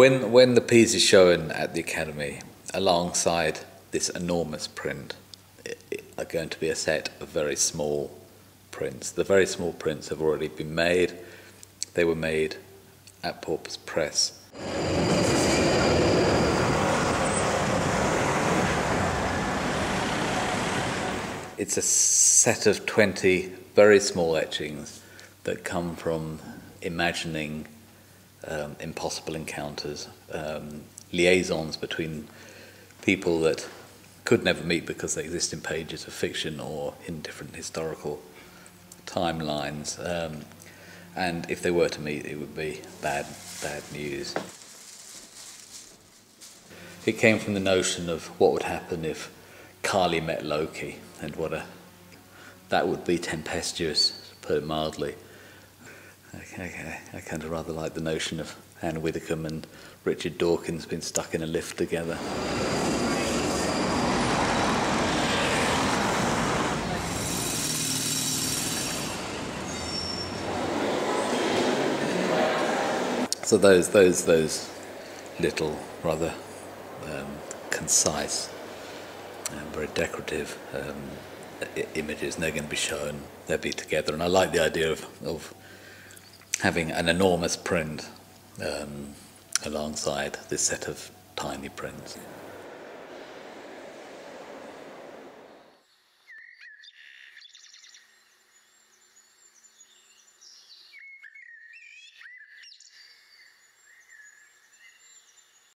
When the piece is shown at the Academy, alongside this enormous print, are going to be a set of very small prints. The very small prints have already been made. They were made at Paupers Press. It's a set of 20 very small etchings that come from imagining impossible encounters, liaisons between people that could never meet because they exist in pages of fiction or in different historical timelines. And if they were to meet, it would be bad news. It came from the notion of what would happen if Kali met Loki, and that would be tempestuous, to put it mildly. Okay, I kind of rather like the notion of Anne Widdecombe and Richard Dawkins being stuck in a lift together. So those little, rather concise and very decorative images, and they're going to be shown, they'll be together. And I like the idea of having an enormous print alongside this set of tiny prints.